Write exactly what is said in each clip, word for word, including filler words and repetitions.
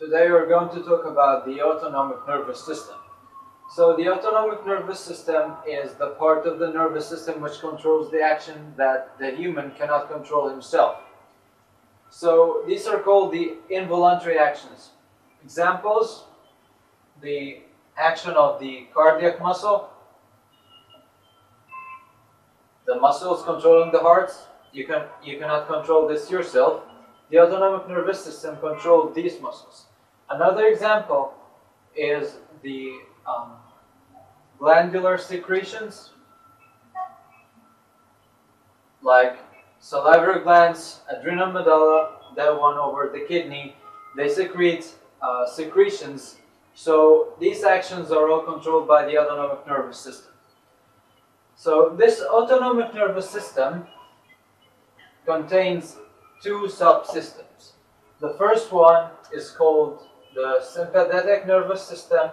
Today we're going to talk about the autonomic nervous system. So the autonomic nervous system is the part of the nervous system which controls the action that the human cannot control himself. So these are called the involuntary actions. Examples: the action of the cardiac muscle, the muscles controlling the heart. You can you cannot control this yourself. The autonomic nervous system controls these muscles. Another example is the um, glandular secretions, like salivary glands, adrenal medulla, that one over the kidney. They secrete uh, secretions. So these actions are all controlled by the autonomic nervous system. So this autonomic nervous system contains two subsystems. The first one is called the sympathetic nervous system,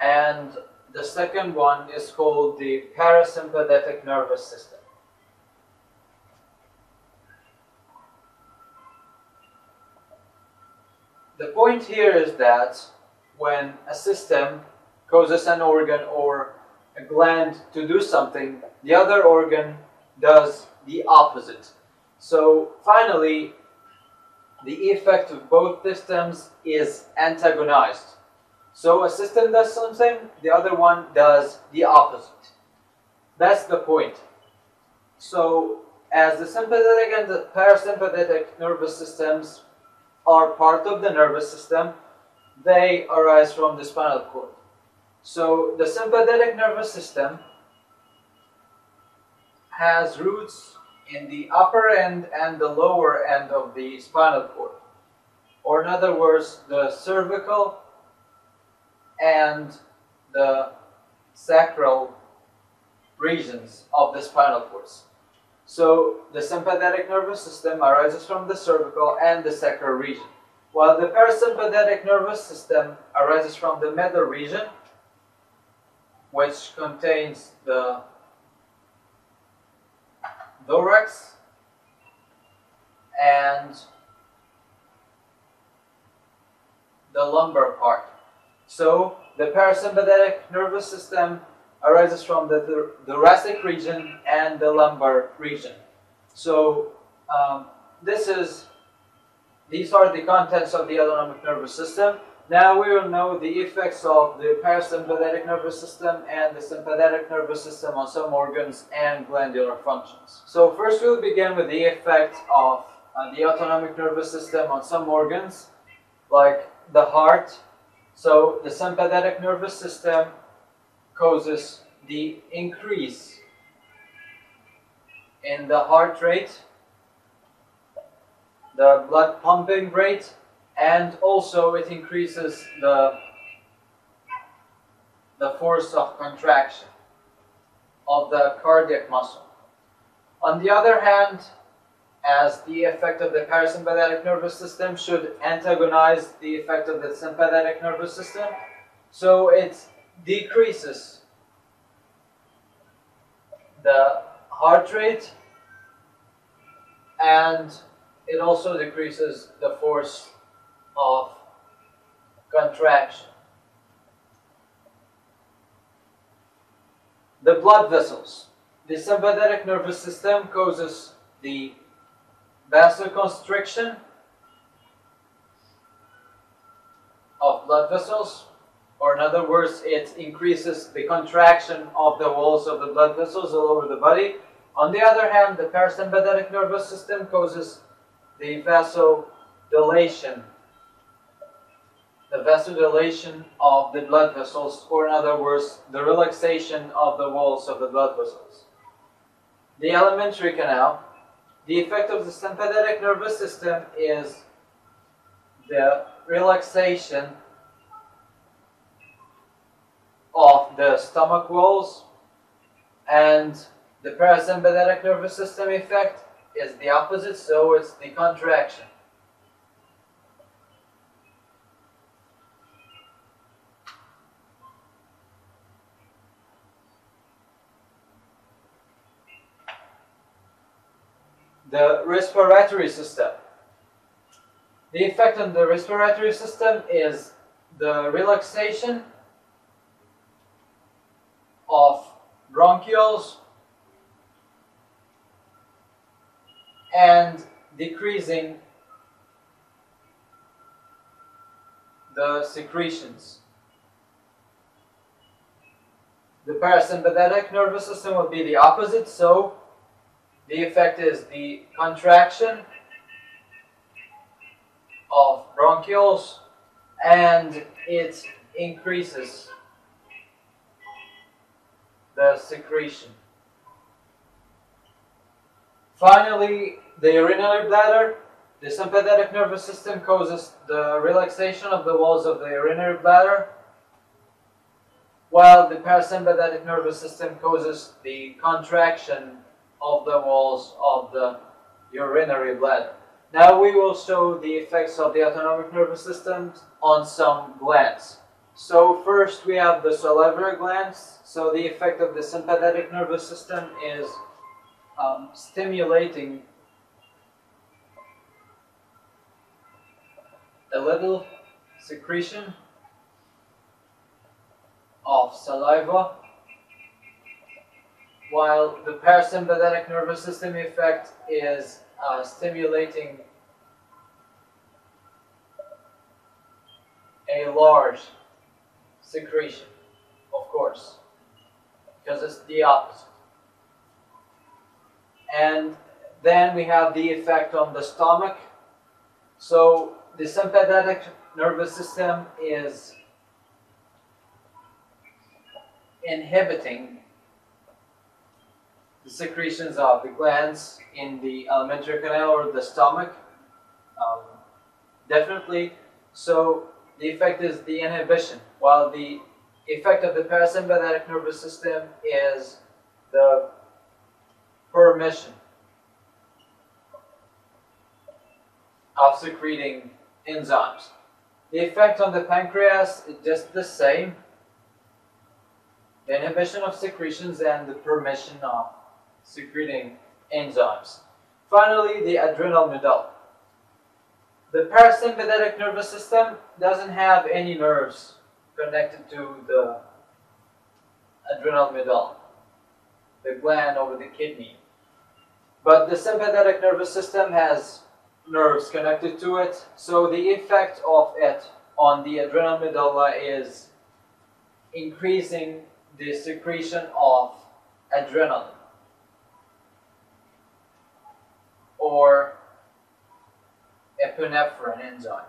and the second one is called the parasympathetic nervous system. The point here is that when a system causes an organ or a gland to do something, the other organ does the opposite. So finally, the effect of both systems is antagonized. So a system does something, the other one does the opposite. That's the point. So as the sympathetic and the parasympathetic nervous systems are part of the nervous system, they arise from the spinal cord. So the sympathetic nervous system has roots in the upper end and the lower end of the spinal cord, or in other words, the cervical and the sacral regions of the spinal cords. So the sympathetic nervous system arises from the cervical and the sacral region, while the parasympathetic nervous system arises from the medial region, which contains the thorax and the lumbar part. So the parasympathetic nervous system arises from the thor thoracic region and the lumbar region. So um, this is, these are the contents of the autonomic nervous system. Now we will know the effects of the parasympathetic nervous system and the sympathetic nervous system on some organs and glandular functions. So first we'll begin with the effect of uh, the autonomic nervous system on some organs, like the heart. So the sympathetic nervous system causes the increase in the heart rate, the blood pumping rate, and also it increases the, the force of contraction of the cardiac muscle. On the other hand, as the effect of the parasympathetic nervous system should antagonize the effect of the sympathetic nervous system, so it decreases the heart rate, and it also decreases the force of contraction. The blood vessels. The sympathetic nervous system causes the vasoconstriction of blood vessels, or in other words, it increases the contraction of the walls of the blood vessels all over the body. On the other hand, the parasympathetic nervous system causes the vasodilation the vasodilation of the blood vessels, or in other words, the relaxation of the walls of the blood vessels. The alimentary canal. The effect of the sympathetic nervous system is the relaxation of the stomach walls, and the parasympathetic nervous system effect is the opposite, so it's the contraction. The respiratory system. The effect on the respiratory system is the relaxation of bronchioles and decreasing the secretions. The parasympathetic nervous system would be the opposite, so the effect is the contraction of bronchioles and it increases the secretion. Finally, the urinary bladder. The sympathetic nervous system causes the relaxation of the walls of the urinary bladder, while the parasympathetic nervous system causes the contraction of the walls of the urinary bladder. Now we will show the effects of the autonomic nervous system on some glands. So first we have the salivary glands. So the effect of the sympathetic nervous system is um, stimulating a little secretion of saliva, while the parasympathetic nervous system effect is uh, stimulating a large secretion, of course, because it's the opposite. And then we have the effect on the stomach. So the sympathetic nervous system is inhibiting the secretions of the glands in the alimentary canal or the stomach, um, definitely. So the effect is the inhibition, while the effect of the parasympathetic nervous system is the permission of secreting enzymes. The effect on the pancreas is just the same. The inhibition of secretions and the permission of secreting enzymes. Finally, the adrenal medulla. The parasympathetic nervous system doesn't have any nerves connected to the adrenal medulla, the gland over the kidney. But the sympathetic nervous system has nerves connected to it, so the effect of it on the adrenal medulla is increasing the secretion of adrenaline, or epinephrine enzyme.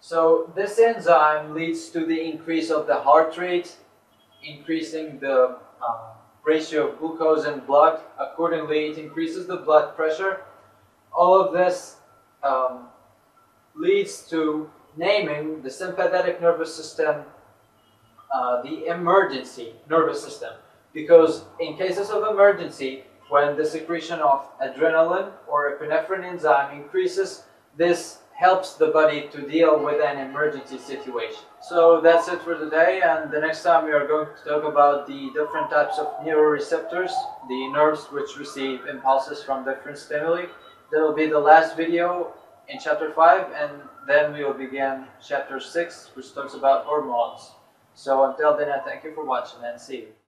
So this enzyme leads to the increase of the heart rate, increasing the uh, ratio of glucose and blood. Accordingly, it increases the blood pressure. All of this um, leads to naming the sympathetic nervous system Uh, the emergency nervous system, because in cases of emergency, when the secretion of adrenaline or epinephrine enzyme increases, this helps the body to deal with an emergency situation. So that's it for today, and the next time we are going to talk about the different types of neuroreceptors, the nerves which receive impulses from different stimuli. That will be the last video in chapter five, and then we will begin chapter six, which talks about hormones. So until then, I thank you for watching and see you.